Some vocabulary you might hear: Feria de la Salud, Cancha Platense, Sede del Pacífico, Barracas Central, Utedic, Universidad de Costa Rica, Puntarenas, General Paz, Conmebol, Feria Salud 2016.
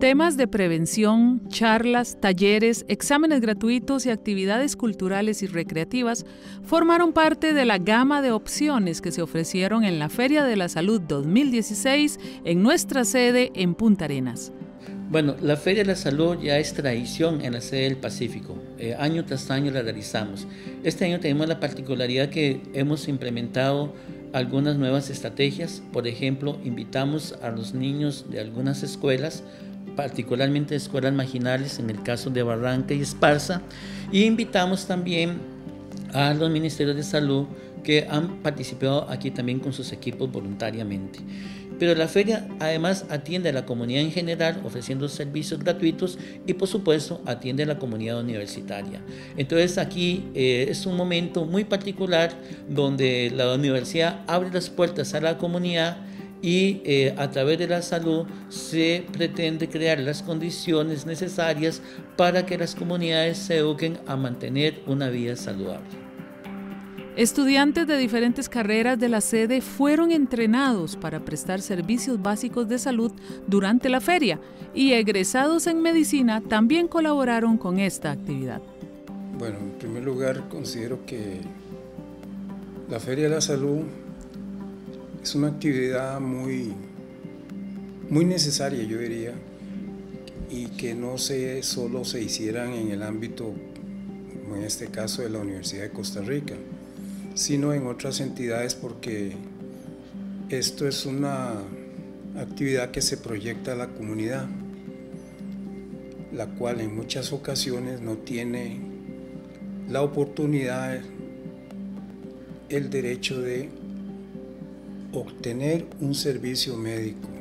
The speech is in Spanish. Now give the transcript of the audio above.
Temas de prevención, charlas, talleres, exámenes gratuitos y actividades culturales y recreativas formaron parte de la gama de opciones que se ofrecieron en la Feria de la Salud 2016 en nuestra sede en Puntarenas. Bueno, la Feria de la Salud ya es tradición en la Sede del Pacífico. Año tras año la realizamos. Este año tenemos la particularidad que hemos implementado algunas nuevas estrategias. Por ejemplo, invitamos a los niños de algunas escuelas, particularmente escuelas marginales, en el caso de Barranca y Esparza, y invitamos también a los ministerios de salud que han participado aquí también con sus equipos voluntariamente. Pero la feria además atiende a la comunidad en general ofreciendo servicios gratuitos y por supuesto atiende a la comunidad universitaria. Entonces aquí es un momento muy particular donde la universidad abre las puertas a la comunidad y a través de la salud se pretende crear las condiciones necesarias para que las comunidades se eduquen a mantener una vida saludable. Estudiantes de diferentes carreras de la sede fueron entrenados para prestar servicios básicos de salud durante la feria y egresados en medicina también colaboraron con esta actividad. Bueno, en primer lugar considero que la Feria de la Salud es una actividad muy necesaria, yo diría, y que no solo se hicieran en el ámbito, en este caso de la Universidad de Costa Rica, sino en otras entidades, porque esto es una actividad que se proyecta a la comunidad, la cual en muchas ocasiones no tiene la oportunidad, el derecho de obtener un servicio médico.